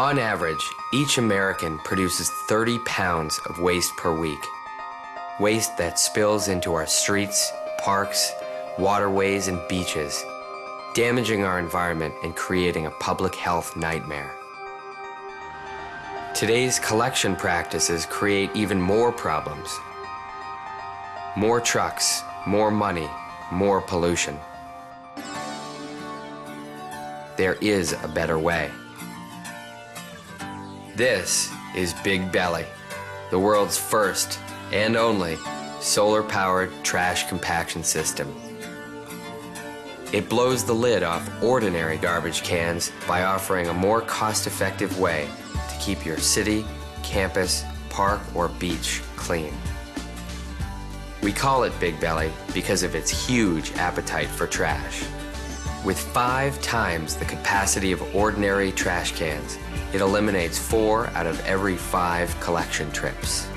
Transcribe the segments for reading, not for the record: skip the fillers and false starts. On average, each American produces 30 pounds of waste per week. Waste that spills into our streets, parks, waterways, and beaches, damaging our environment and creating a public health nightmare. Today's collection practices create even more problems. More trucks, more money, more pollution. There is a better way. This is BigBelly, the world's first and only solar-powered trash compaction system. It blows the lid off ordinary garbage cans by offering a more cost-effective way to keep your city, campus, park, or beach clean. We call it BigBelly because of its huge appetite for trash. With 5 times the capacity of ordinary trash cans, it eliminates 4 out of every 5 collection trips.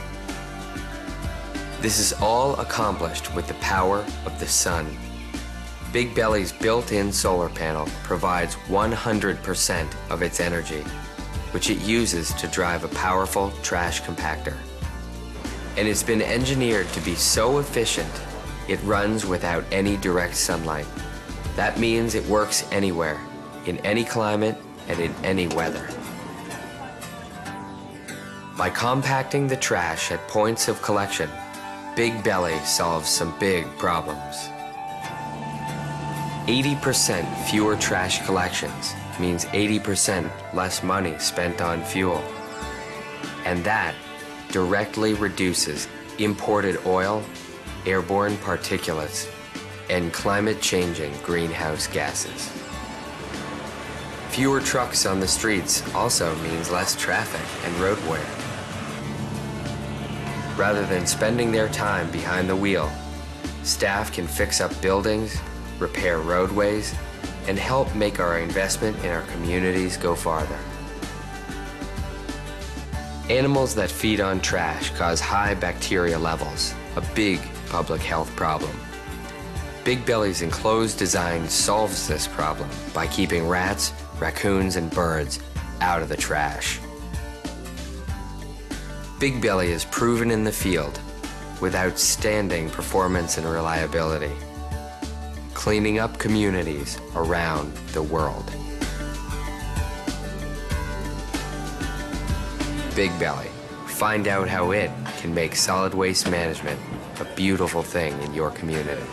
This is all accomplished with the power of the sun. BigBelly's built-in solar panel provides 100% of its energy, which it uses to drive a powerful trash compactor. And it's been engineered to be so efficient, it runs without any direct sunlight. That means it works anywhere, in any climate, and in any weather. By compacting the trash at points of collection, BigBelly solves some big problems. 80% fewer trash collections means 80% less money spent on fuel. And that directly reduces imported oil, airborne particulates, and climate-changing greenhouse gases. Fewer trucks on the streets also means less traffic and road wear. Rather than spending their time behind the wheel, staff can fix up buildings, repair roadways, and help make our investment in our communities go farther. Animals that feed on trash cause high bacteria levels, a big public health problem. BigBelly's enclosed design solves this problem by keeping rats, raccoons, and birds out of the trash. BigBelly is proven in the field with outstanding performance and reliability, cleaning up communities around the world. BigBelly. Find out how it can make solid waste management a beautiful thing in your community.